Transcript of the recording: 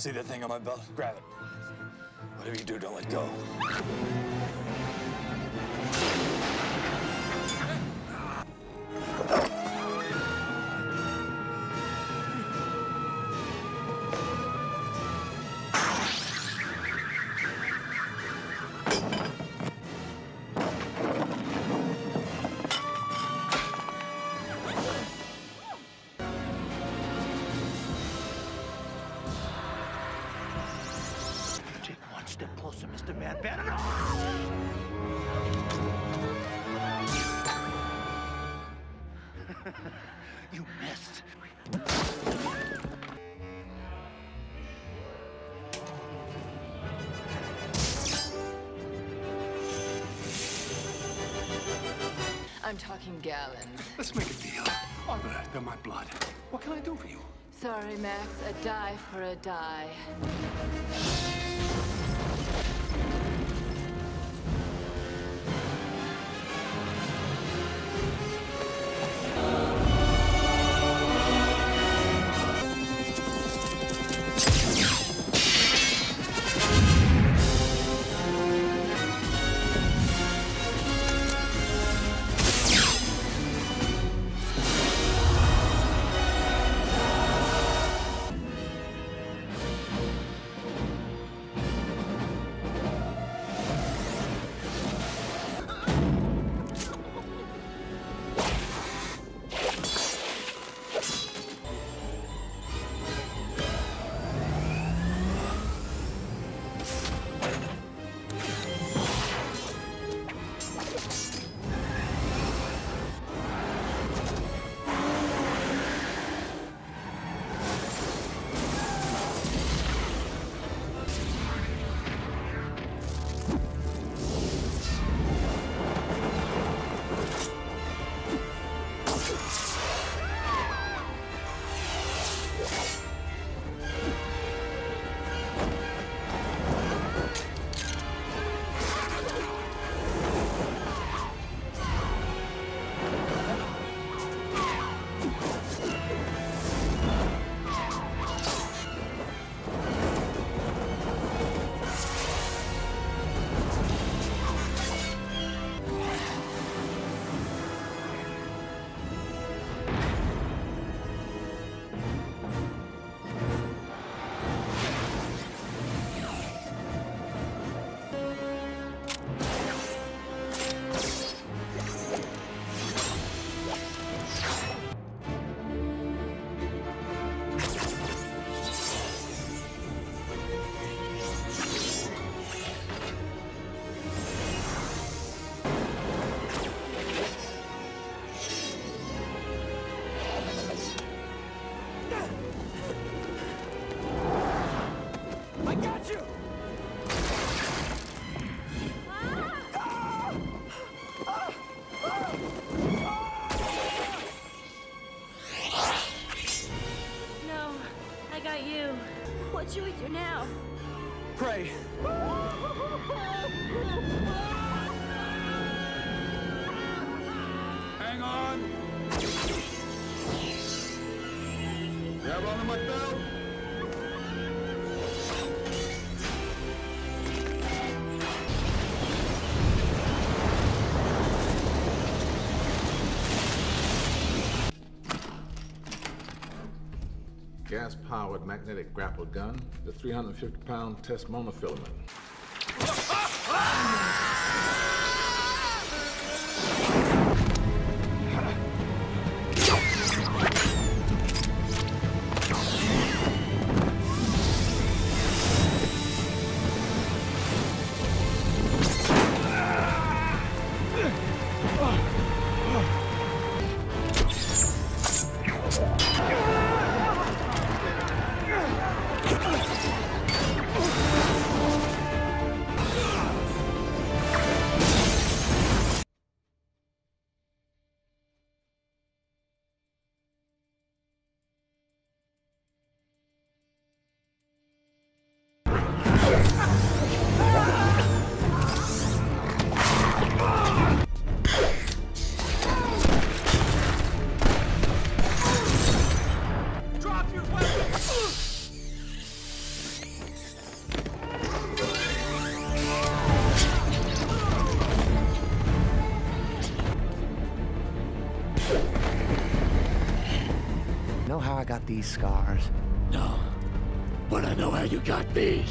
See that thing on my belt? Grab it. Whatever you do, don't let go. Step closer, Mr. Madman. You missed. I'm talking gallons. Let's make a deal. All right, they're my blood. What can I do for you? Sorry, Max. A die for a die. What should we do now? Pray. Hang on. Grab onto my belt. Gas-powered magnetic grapple gun, the 350-pound test monofilament. know how I got these scars? No, but I know how you got these.